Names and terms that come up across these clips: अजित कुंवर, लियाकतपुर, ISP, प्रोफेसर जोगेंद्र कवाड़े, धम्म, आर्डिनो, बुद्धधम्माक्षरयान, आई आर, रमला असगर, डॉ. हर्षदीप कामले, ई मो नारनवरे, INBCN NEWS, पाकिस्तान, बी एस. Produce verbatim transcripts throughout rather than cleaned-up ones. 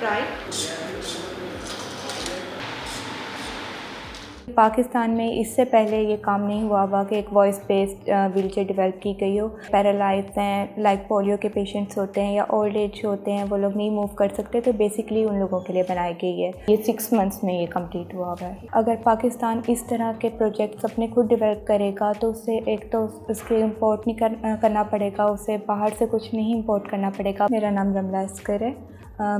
Try. पाकिस्तान में इससे पहले ये काम नहीं हुआ हुआ कि एक वॉइस बेस्ड व्हीलचेयर डेवलप की गई हो। पैरालाइज्ड हैं, लाइक पोलियो के पेशेंट्स होते हैं या ओल्ड एज होते हैं, वो लोग नहीं मूव कर सकते, तो बेसिकली उन लोगों के लिए बनाई गई है। ये सिक्स मंथ्स में ये कंप्लीट हुआ हुआ है। अगर पाकिस्तान इस तरह के प्रोजेक्ट्स अपने खुद डेवलप करेगा तो उससे एक तो उसके इम्पोर्ट नहीं कर, करना पड़ेगा, उसे बाहर से कुछ नहीं इम्पोर्ट करना पड़ेगा। मेरा नाम रमला असगर है।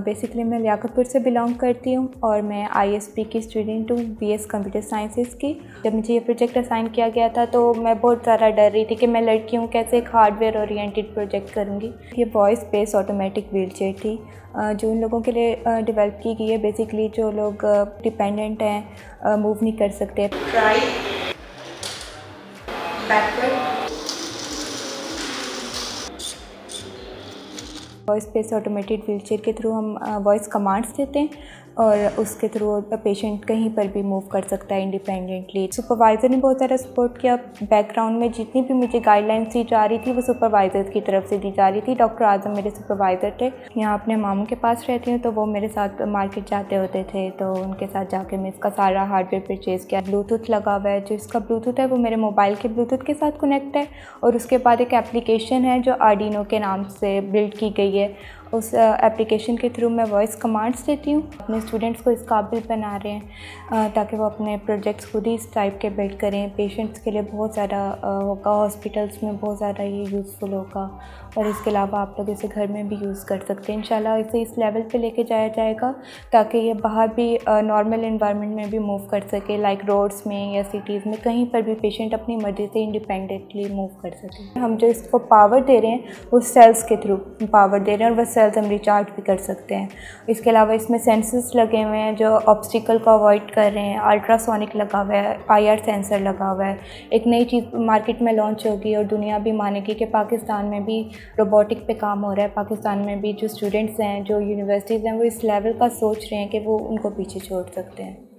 बेसिकली uh, मैं लियाकतपुर से बिलोंग करती हूँ और मैं आई एस पी की स्टूडेंट हूँ, बी एस कंप्यूटर साइंसेस की। जब मुझे ये प्रोजेक्ट असाइन किया गया था तो मैं बहुत ज़्यादा डर रही थी कि मैं लड़की हूँ, कैसे एक हार्डवेयर ओरिएंटेड प्रोजेक्ट करूँगी। ये वॉइस बेस्ड ऑटोमेटिक व्हीलचेयर थी जो उन लोगों के लिए डेवलप की गई है, बेसिकली जो लोग डिपेंडेंट हैं, मूव नहीं कर सकते। Right, backward. Voice based automated wheelchair के थ्रू हम वॉइस कमांड्स देते हैं और उसके थ्रू पेशेंट कहीं पर भी मूव कर सकता है इंडिपेंडेंटली। सुपरवाइज़र ने बहुत सारा सपोर्ट किया। बैकग्राउंड में जितनी भी मुझे गाइडलाइंस दी जा रही थी वो सुपरवाइज़र की तरफ से दी जा रही थी। डॉक्टर आज़म मेरे सुपरवाइज़र थे। यहाँ अपने मामू के पास रहती हूँ, तो वो मेरे साथ मार्केट जाते होते थे, तो उनके साथ जाके मैं इसका सारा हार्डवेयर परचेज़ किया। ब्लूटूथ लगा हुआ है, जो इसका ब्लूटूथ है वो मेरे मोबाइल के ब्लूटूथ के साथ कनेक्ट है, और उसके बाद एक एप्लीकेशन है जो आर्डिनो के नाम से बिल्ड की गई है। उस एप्लीकेशन के थ्रू मैं वॉइस कमांड्स देती हूँ। अपने स्टूडेंट्स को इस काबिल बना रहे हैं ताकि वो अपने प्रोजेक्ट्स खुद ही इस टाइप के बिल्ड करें। पेशेंट्स के लिए बहुत ज़्यादा होगा, हॉस्पिटल्स में बहुत ज़्यादा ये यूज़फुल होगा, और इसके अलावा आप लोग इसे घर में भी यूज़ कर सकते हैं। इंशाल्लाह इसे इस लेवल पे लेके जाया जाएगा ताकि ये बाहर भी नॉर्मल इन्वायरमेंट में भी मूव कर सके, लाइक रोड्स में या सिटीज़ में कहीं पर भी पेशेंट अपनी मर्ज़ी से इंडिपेंडेंटली मूव कर सके। हम जो इसको पावर दे रहे हैं वो सेल्स के थ्रू पावर दे रहे हैं, और वह सेल्स हम रिचार्ज भी कर सकते हैं। इसके अलावा इसमें सेंसर्स लगे हुए हैं जो ऑब्स्टिकल को अवॉइड कर रहे हैं। अल्ट्रासोनिक लगा हुआ है, आई आर सेंसर लगा हुआ है। एक नई चीज़ मार्केट में लॉन्च होगी और दुनिया भी मानेगी कि पाकिस्तान में भी रोबोटिक पे काम हो रहा है। पाकिस्तान में भी जो स्टूडेंट्स हैं, जो यूनिवर्सिटीज़ हैं, वो इस लेवल का सोच रहे हैं कि वो उनको पीछे छोड़ सकते हैं।